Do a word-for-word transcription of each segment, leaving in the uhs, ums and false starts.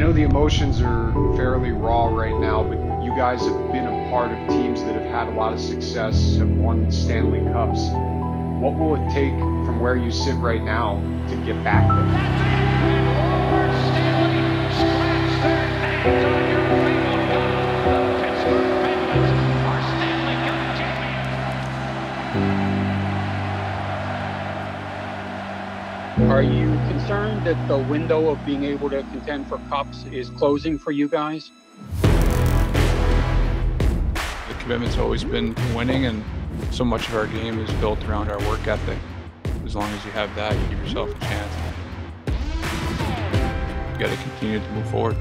I know the emotions are fairly raw right now, but you guys have been a part of teams that have had a lot of success, have won Stanley Cups. What will it take from where you sit right now to get back there? That day when Lord Stanley scratched their names on your label, the Pittsburgh Penguins are Stanley Cup champions. Are you concerned that the window of being able to contend for cups is closing for you guys? The commitment's always been winning, and so much of our game is built around our work ethic. As long as you have that, you give yourself a chance. You got to continue to move forward.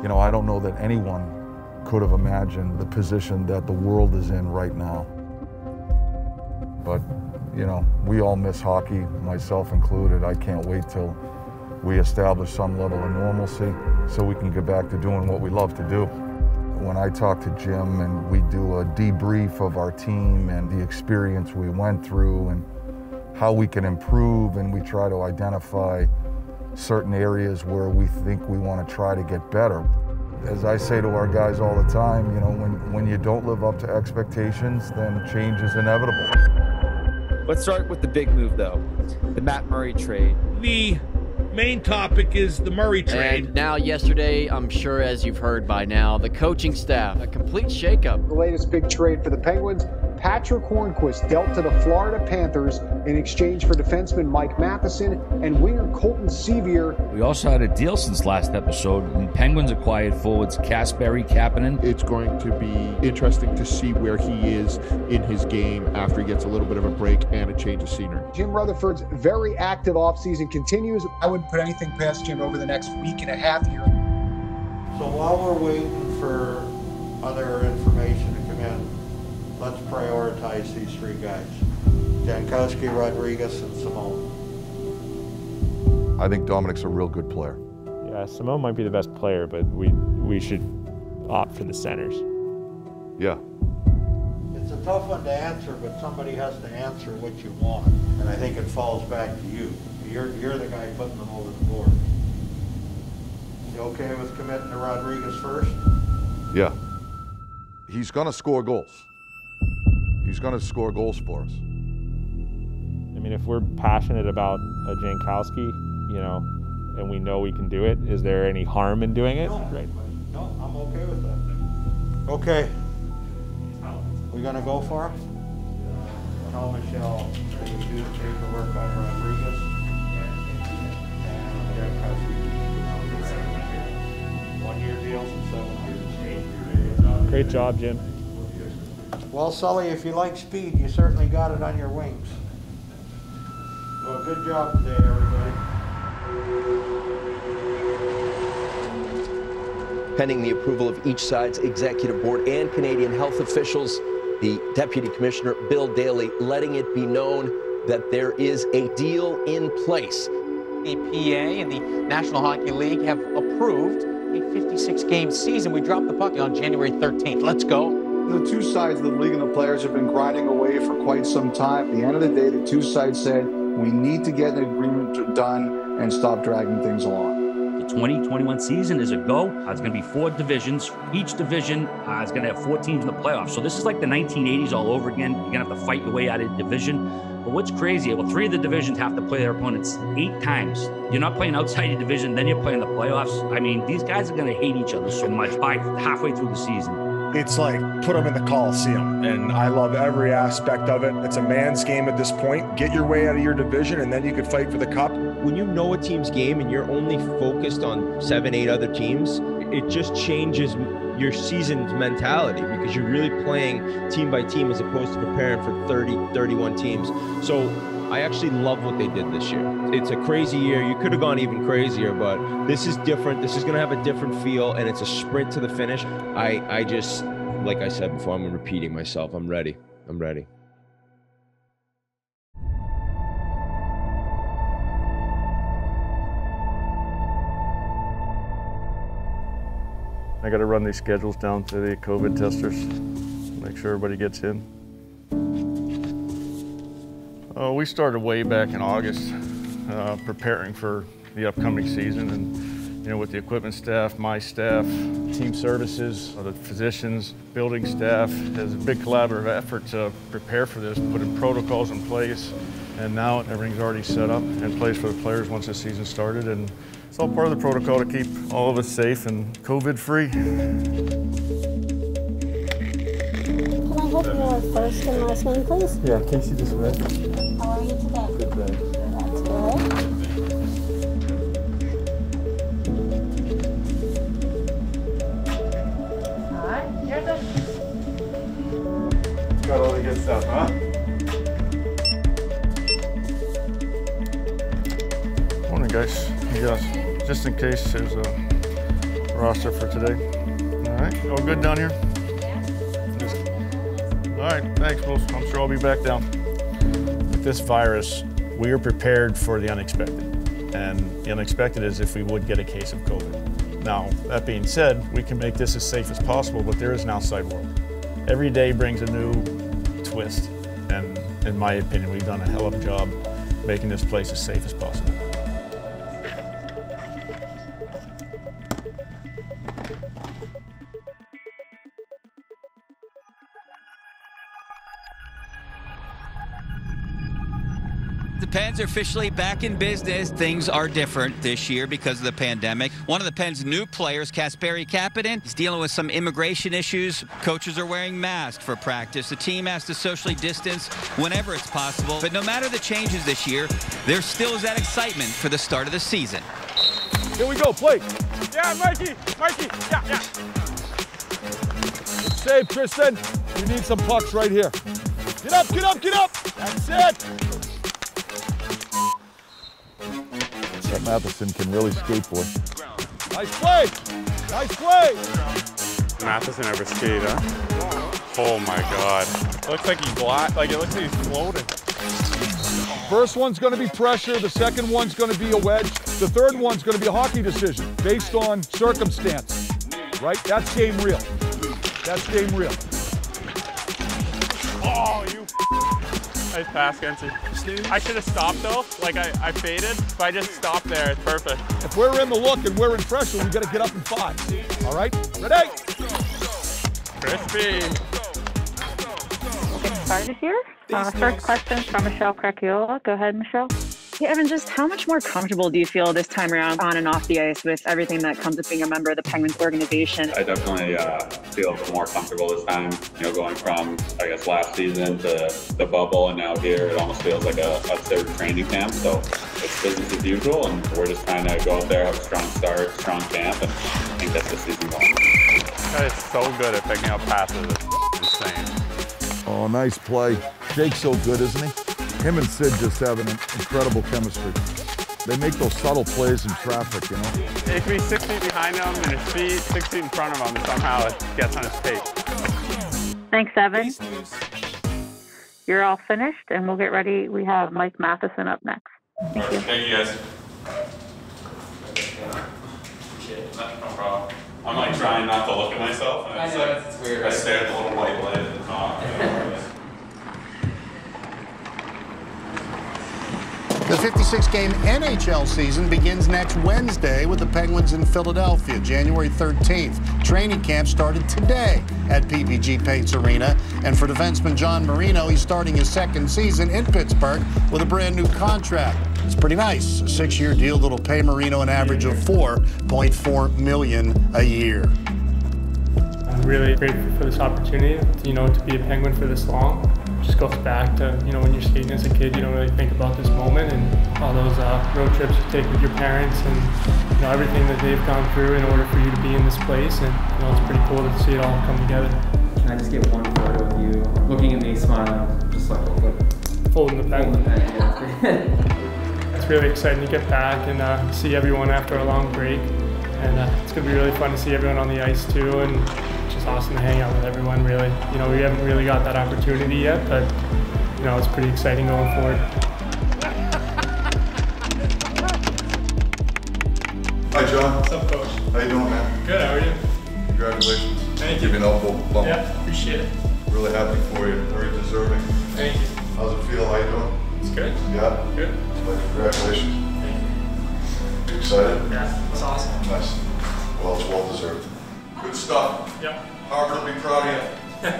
You know, I don't know that anyone could have imagined the position that the world is in right now. But, you know, we all miss hockey, myself included. I can't wait till we establish some level of normalcy so we can get back to doing what we love to do. When I talk to Jim and we do a debrief of our team and the experience we went through and how we can improve, and we try to identify certain areas where we think we want to try to get better. As I say to our guys all the time, you know, when, when you don't live up to expectations, then change is inevitable. Let's start with the big move, though, the Matt Murray trade. The main topic is the Murray trade. And now yesterday, I'm sure as you've heard by now, the coaching staff, a complete shakeup. The latest big trade for the Penguins, Patrick Hornqvist dealt to the Florida Panthers in exchange for defenseman Mike Matheson and winger Colton Sceviour. We also had a deal since last episode. The Penguins acquired forwards Kasperi Kapanen. It's going to be interesting to see where he is in his game after he gets a little bit of a break and a change of scenery. Jim Rutherford's very active offseason continues. I wouldn't put anything past Jim over the next week and a half here. So while we're waiting for other information to come in, let's prioritize these three guys, Jankowski, Rodrigues, and Simone. I think Dominic's a real good player. Yeah, Simone might be the best player, but we, we should opt for the centers. Yeah. It's a tough one to answer, but somebody has to answer what you want, and I think it falls back to you. You're, you're the guy putting them over the board. You okay with committing to Rodrigues first? Yeah. He's going to score goals. He's going to score goals for us. I mean, if we're passionate about a Jankowski, you know, and we know we can do it, is there any harm in doing it? No, right. No, I'm okay with that. Okay. We going to go for it? Yeah. Tell Michelle that you do the paperwork on Rodrigues and Jankowski. One-year deals and seven years. Great job, Jim. Well, Sully, if you like speed, you certainly got it on your wings. Well, good job today, everybody. Pending the approval of each side's executive board and Canadian health officials, the Deputy Commissioner, Bill Daly, letting it be known that there is a deal in place. The P A and the National Hockey League have approved a fifty-six game season. We dropped the puck on January thirteenth. Let's go. The two sides of the league and the players have been grinding away for quite some time. At the end of the day, the two sides said, we need to get an agreement done and stop dragging things along. The twenty twenty-one season is a go. Uh, it's going to be four divisions. Each division uh, is going to have four teams in the playoffs. So this is like the nineteen eighties all over again. You're going to have to fight your way out of the division. But what's crazy, well, three of the divisions have to play their opponents eight times. You're not playing outside your division, then you're playing the playoffs. I mean, these guys are going to hate each other so much by halfway through the season. It's like, put them in the Coliseum, and I love every aspect of it. It's a man's game at this point. Get your way out of your division, and then you could fight for the cup. When you know a team's game and you're only focused on seven, eight other teams, it just changes your season's mentality because you're really playing team by team as opposed to preparing for thirty, thirty-one teams. So I actually love what they did this year. It's a crazy year. You could have gone even crazier, but this is different. This is going to have a different feel, and it's a sprint to the finish. I, I just, like I said before, I'm repeating myself. I'm ready. I'm ready. I got to run these schedules down to the COVID testers, make sure everybody gets in. Oh, we started way back in August uh, preparing for the upcoming season, and you know, with the equipment staff, my staff, team services, the physicians, building staff, there's a big collaborative effort to prepare for this, putting protocols in place, and now everything's already set up in place for the players once the season started. And it's all part of the protocol to keep all of us safe and COVID-free. Can I have your first and last name, please? Yeah, Casey DeSmith. How are you today? Good day. That's good. All right, here's it. Got all the good stuff, huh? Morning, guys. Yes. Just in case there's a roster for today. All right, all good down here? Yeah. All right, thanks, well, I'm sure I'll be back down. With this virus, we are prepared for the unexpected. And the unexpected is if we would get a case of COVID. Now, that being said, we can make this as safe as possible, but there is an outside world. Every day brings a new twist. And in my opinion, we've done a hell of a job making this place as safe as possible. Pens are officially back in business. Things are different this year because of the pandemic. One of the Pens' new players, Kasperi Kapanen, is dealing with some immigration issues. Coaches are wearing masks for practice. The team has to socially distance whenever it's possible. But no matter the changes this year, there still is that excitement for the start of the season. Here we go, play. Yeah, Mikey, Mikey, yeah, yeah. Save, Kristen. We need some pucks right here. Get up, get up, get up. That's it. That Matheson can really skateboard. Nice play! Nice play! Matheson ever skate, huh? Oh my God. It looks like he's black, like it looks like he's floating. First one's gonna be pressure, the second one's gonna be a wedge, the third one's gonna be a hockey decision based on circumstance. Right? That's game real. That's game real. Oh, you nice pass, Gensel. I should have stopped though, like I, I faded, but I just stopped there, it's perfect. If we're in the look and we're in pressure, we gotta get up in five. All right, ready? Crispy. We'll get started here. Uh, first question from Michelle Cracchiola. Go ahead, Michelle. Hey, Evan, just how much more comfortable do you feel this time around on and off the ice with everything that comes with being a member of the Penguins organization? I definitely uh, feel more comfortable this time, you know, going from, I guess, last season to the bubble and now here, it almost feels like a, a third training camp. So it's business as usual, and we're just trying to go out there, have a strong start, strong camp, and I think that's the season going. That is so good at picking up passes. It's insane. Oh, nice play. Jake's so good, isn't he? Him and Sid just have an incredible chemistry. They make those subtle plays in traffic, you know? It could be six feet behind him and his feet, six feet in front of him, and somehow it gets on his tape. Thanks, Evan. You're all finished, and we'll get ready. We have Mike Matheson up next. Thank you. Thank you, guys. No problem. I'm like trying not to look at myself. And it's I know, like, it's weird. I stare at the little white light at the top. The fifty-six game N H L season begins next Wednesday with the Penguins in Philadelphia, January thirteenth. Training camp started today at P P G Paints Arena. And for defenseman John Marino, he's starting his second season in Pittsburgh with a brand new contract. It's pretty nice. A six-year deal that'll pay Marino an average of four point four million dollars a year. I'm really grateful for this opportunity, you know, to be a Penguin for this long. Just goes back to, you know, when you're skating as a kid, you don't really think about this moment and all those uh, road trips you take with your parents and you know, everything that they've gone through in order for you to be in this place, and you know, it's pretty cool to see it all come together. Can I just get one photo of you looking at me, smiling, just like, like folding the pen? Folding the pen, yeah. It's really exciting to get back and uh, see everyone after a long break, and uh, it's gonna be really fun to see everyone on the ice too, and it's just awesome to hang out with everyone. Really, you know, we haven't really got that opportunity yet, but you know, it's pretty exciting going forward. Hi John. What's up, Coach? How you doing, man? Good, how are you? Congratulations. Thank you. You've been helpful. Bump. Yeah, appreciate it. Really happy for you. Very deserving. Thank you. How's it feel? How you doing? It's good. Yeah? Good. Well, congratulations. Thank you. You excited? Yeah, it's awesome. Nice. Well, it's well deserved. Good stuff. Yeah. Harvard will be proud of you.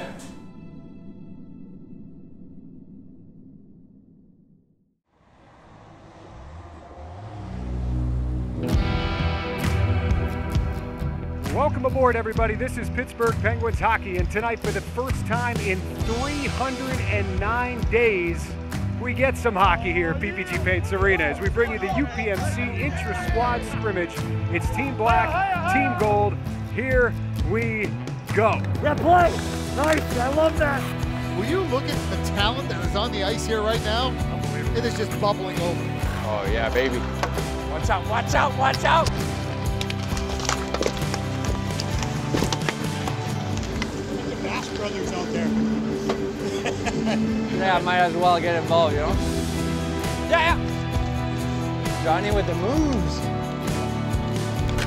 Welcome aboard, everybody. This is Pittsburgh Penguins hockey, and tonight, for the first time in three hundred nine days, we get some hockey here at P P G Paints Arena as we bring you the U P M C intra-squad scrimmage. It's Team Black, Team Gold. Here we go. That play, nice. I love that. Will you look at the talent that is on the ice here right now? It is just bubbling over. Oh yeah, baby. Watch out! Watch out! Watch out! Brothers out there. Yeah, I might as well get involved, you know? Yeah, yeah! Johnny with the moves.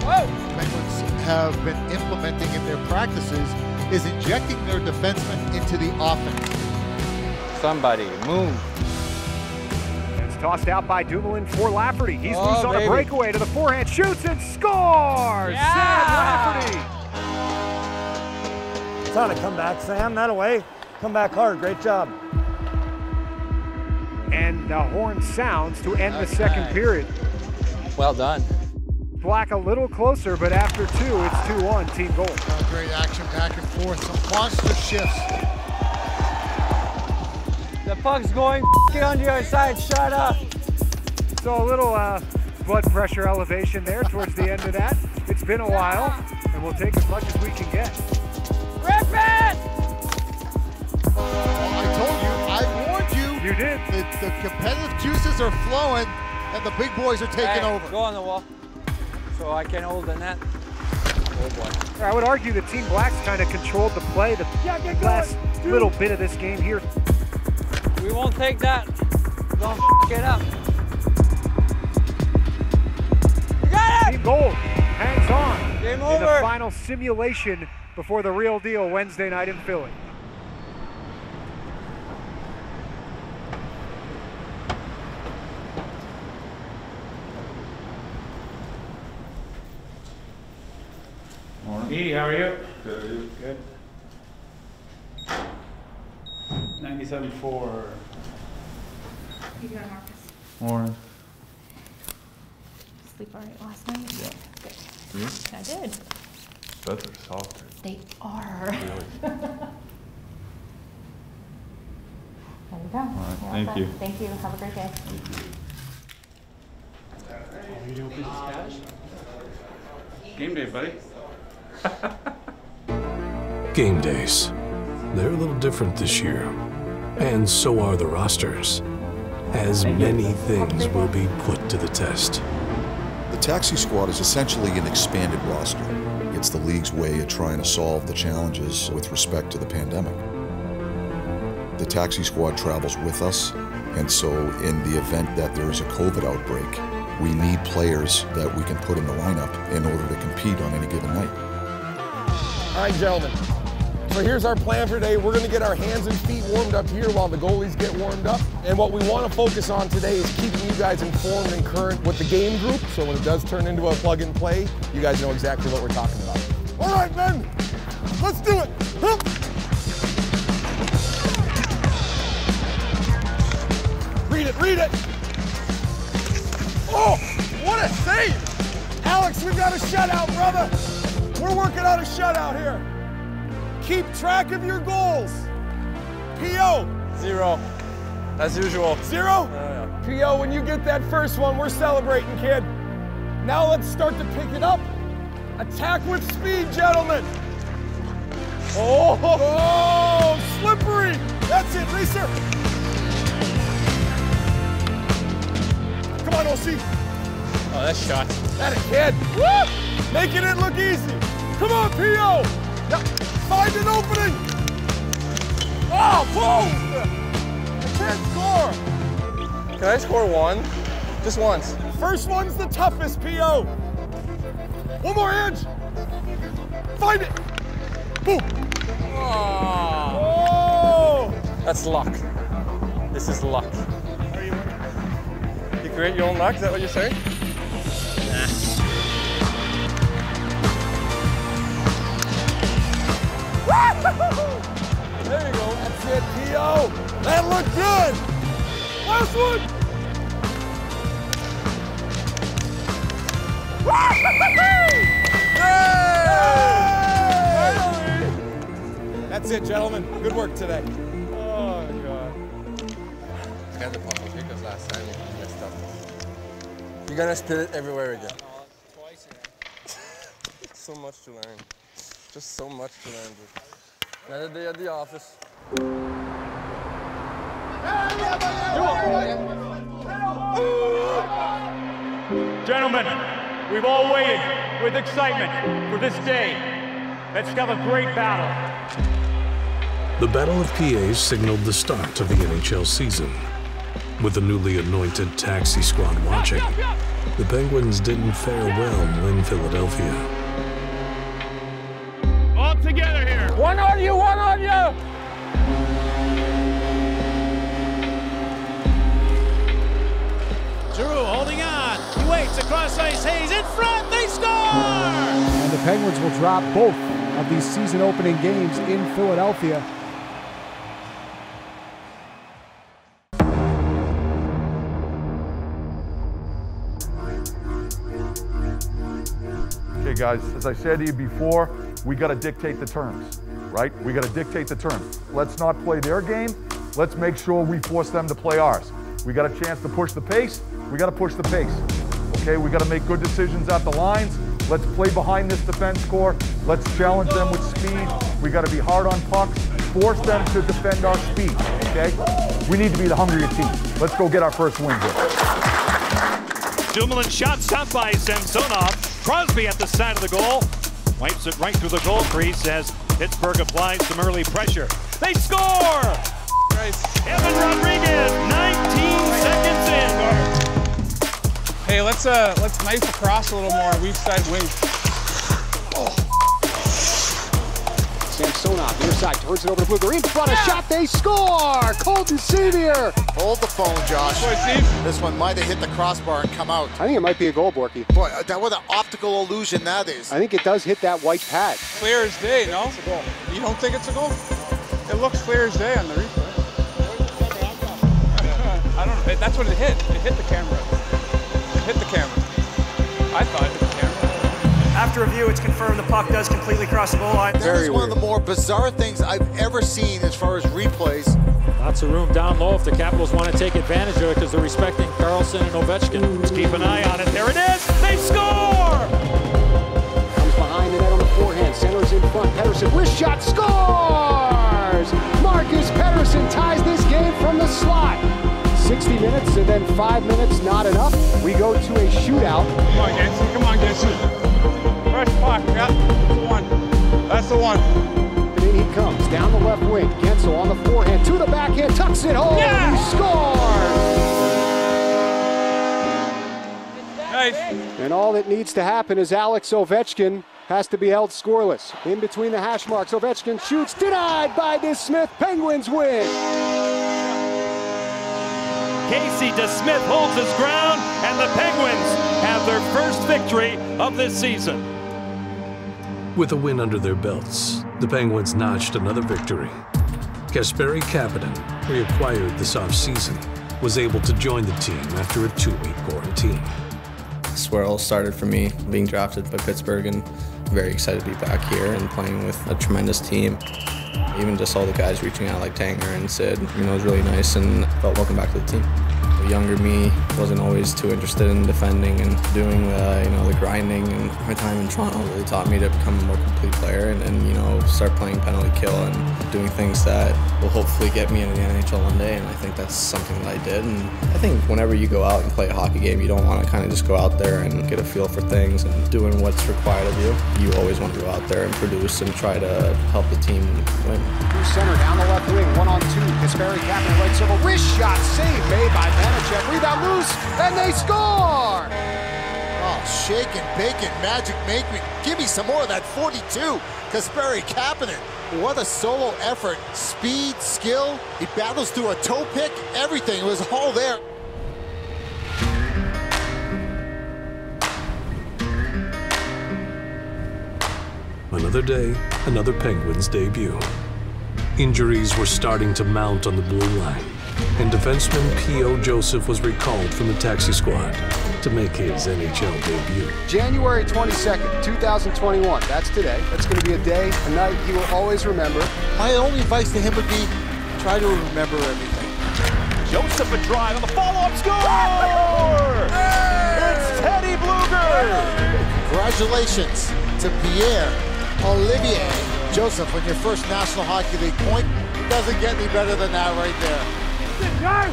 Whoa! Penguins have been implementing in their practices is injecting their defensemen into the offense. Somebody, move. It's tossed out by Dumoulin for Lafferty. He's oh, loose on baby. a breakaway to the forehand, shoots and scores! Yeah! Sam Lafferty! It's on a comeback, Sam, that away. Come back hard, great job. And the horn sounds to end okay. the second period. Well done. Black a little closer, but after two, it's two one, Team Gold. Oh, great action back and forth, some monster shifts. The puck's going on the other side, shut up. So a little uh, blood pressure elevation there towards the end of that. It's been a while, and we'll take as much as we can get. Rip it! Well, I told you, I warned you. You did. The, the competitive juices are flowing and the big boys are taking right, over. Go on the wall so I can hold the net. Oh boy. I would argue that Team Black's kind of controlled the play the yeah, last going, little bit of this game here. We won't take that. Don't f it up. You got it! Team Gold hangs on game over. In the final simulation before the real deal Wednesday night in Philly. Morning. E, how are you? Good, are you? Good. ninety-seven four. You got Marcus. Morning. Sleep all right last night? Yeah. Good. Yes. I did. Beds are softer. They are. Really? There you go. All right, thank fun. you. Thank you. Have a great day. Thank you. Game day, buddy. Game days. They're a little different this year. And so are the rosters, as many things will be put to the test. The taxi squad is essentially an expanded roster. It's the league's way of trying to solve the challenges with respect to the pandemic. The taxi squad travels with us, and so in the event that there is a COVID outbreak, we need players that we can put in the lineup in order to compete on any given night. All right, gentlemen. So here's our plan for today. We're going to get our hands and feet warmed up here while the goalies get warmed up. And what we want to focus on today is keeping you guys informed and current with the game group. So when it does turn into a plug and play, you guys know exactly what we're talking about. All right, men, let's do it. Hup. Read it, read it. Oh, what a save. Alex, we've got a shutout, brother. We're working on a shutout here. Keep track of your goals. P O. Zero. As usual. Zero? Uh, yeah. P O, when you get that first one, we're celebrating, kid. Now let's start to pick it up. Attack with speed, gentlemen. Oh, oh slippery. That's it, Reeser. Come on, O C. Oh, that shot. That a kid. Woo! Making it look easy. Come on, P O. Now, find an opening. Oh, boom. I can't score. Can I score one? Just once. First one's the toughest, P O. One more inch. Find it. Boom. Oh. Oh. That's luck. This is luck. Are you, you create your own luck? Is that what you're saying? Nah. There you go. That's it, P O. That looked good. Last one. That's it, gentlemen. Good work today. Oh, God. I got the puck with you because last time you messed up. You're going to spit it everywhere again. Twice again. So much to learn. Just so much to learn, dude. Another day at the office. Gentlemen, we've all waited with excitement for this day. Let's have a great battle. The Battle of P A signaled the start of the N H L season. With the newly anointed taxi squad watching, go, go, go. The Penguins didn't fare well in Philadelphia. All together here. One on you, one on you. Drew holding on. He waits across ice. Hayes in front. They score! And the Penguins will drop both of these season-opening games in Philadelphia. Okay, guys, as I said to you before, we got to dictate the terms, right? We got to dictate the terms. Let's not play their game. Let's make sure we force them to play ours. We got a chance to push the pace. We got to push the pace. Okay, we got to make good decisions at the lines. Let's play behind this defense core. Let's challenge them with speed. We got to be hard on pucks. Force them to defend our speed, okay? We need to be the hungrier team. Let's go get our first win here. Dumoulin shot stopped by Samsonov. Crosby at the side of the goal. Wipes it right through the goal crease as Pittsburgh applies some early pressure. They score! Evan Rodrigues, nineteen seconds in. Hey, let's uh, let's knife across a little more. Weave side wing. Oh. Samsonov, near side, turns it over to Bluger. In front, a yeah. shot, they score. Colton Sceviour. Hold the phone, Josh. This one might have hit the crossbar and come out. I think it might be a goal, Borky. Boy, that was an optical illusion that is. I think it does hit that white pad. Clear as day, no? You don't think it's a goal? It looks clear as day on the replay. I don't know, that's what it hit. It hit the camera. It hit the camera. I thought it hit the camera. After review, it's confirmed the puck does completely cross the goal line. That Very is one weird. of the more bizarre things I've ever seen as far as replays. Lots of room down low if the Capitals want to take advantage of it because they're respecting Carlson and Ovechkin. Just keep an eye on it. There it is. They score! Comes behind the net on the forehand. Centers in front. Pettersson, wrist shot, scores! Marcus Pettersson ties this game from the slot. sixty minutes and then five minutes, not enough. We go to a shootout. Come on, Gensel. Come on, Gensel. Fresh puck. Yeah, that's the one. That's the one. And in he comes, down the left wing. Gensel on the forehand, to the backhand, tucks it home. Yeah! He scores! Nice. And all that needs to happen is Alex Ovechkin has to be held scoreless. In between the hash marks, Ovechkin shoots, denied by DeSmith. Penguins win. Casey DeSmith holds his ground, and the Penguins have their first victory of this season. With a win under their belts, the Penguins notched another victory. Kasperi Kapanen, reacquired this offseason, was able to join the team after a two-week quarantine. This is where it all started for me, being drafted by Pittsburgh, and I'm very excited to be back here and playing with a tremendous team. Even just all the guys reaching out like Tanger and Sid, you know, it was really nice and felt welcome back to the team. The younger me wasn't always too interested in defending and doing the, you know, the grinding, and my time in Toronto really taught me to become a more complete player and, and you know, start playing penalty kill and doing things that will hopefully get me into the N H L one day, and I think that's something that I did. And I think whenever you go out and play a hockey game, you don't want to kind of just go out there and get a feel for things and doing what's required of you. You always want to go out there and produce and try to help the team win. Center down the left wing, one on two, Kasperi Kapanen, right circle, wrist shot, save made by Vanacek, rebound loose, and they score! Oh, shake and bake it, magic make me, give me some more of that forty-two, Kasperi Kapanen. What a solo effort, speed, skill, he battles through a toe pick, everything, it was all there. Another day, another Penguins debut. Injuries were starting to mount on the blue line, and defenseman P O Joseph was recalled from the taxi squad to make his N H L debut. January twenty-second, two thousand twenty-one, that's today. That's going to be a day, a night he will always remember. My only advice to him would be try to remember everything. Joseph a drive on the follow-up score! Hey! It's Teddy Bluger! Congratulations to Pierre Olivier Joseph, when your first National Hockey League point, it doesn't get any better than that right there. Yeah!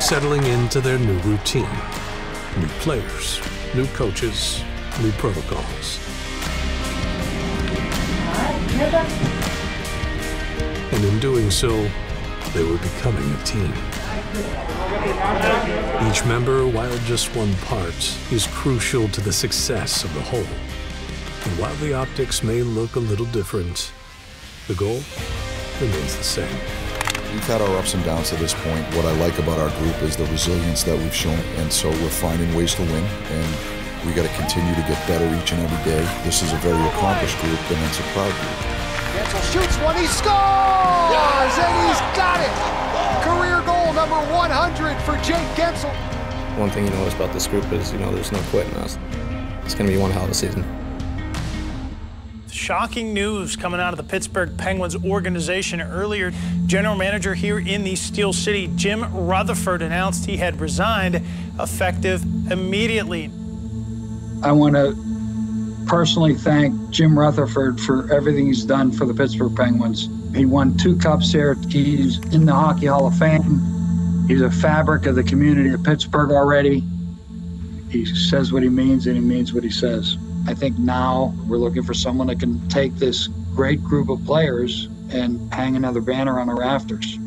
Settling into their new routine, new players, new coaches, new protocols. And in doing so, they were becoming a team. Each member, while just one part, is crucial to the success of the whole. And while the optics may look a little different, the goal remains the same. We've had our ups and downs to this point. What I like about our group is the resilience that we've shown, and so we're finding ways to win, and we got to continue to get better each and every day. This is a very accomplished group, and it's a proud group. Gensel shoots one, he scores! And he's got it! Career goal number one hundred for Jake Gensel. One thing you notice about this group is, you know, there's no quitting us. It's going to be one hell of a season. Shocking news coming out of the Pittsburgh Penguins organization earlier. General manager here in the Steel City, Jim Rutherford, announced he had resigned, effective immediately. I want to personally thank Jim Rutherford for everything he's done for the Pittsburgh Penguins. He won two cups here. He's in the Hockey Hall of Fame. He's a fabric of the community of Pittsburgh already. He says what he means, and he means what he says. I think now we're looking for someone that can take this great group of players and hang another banner on the rafters.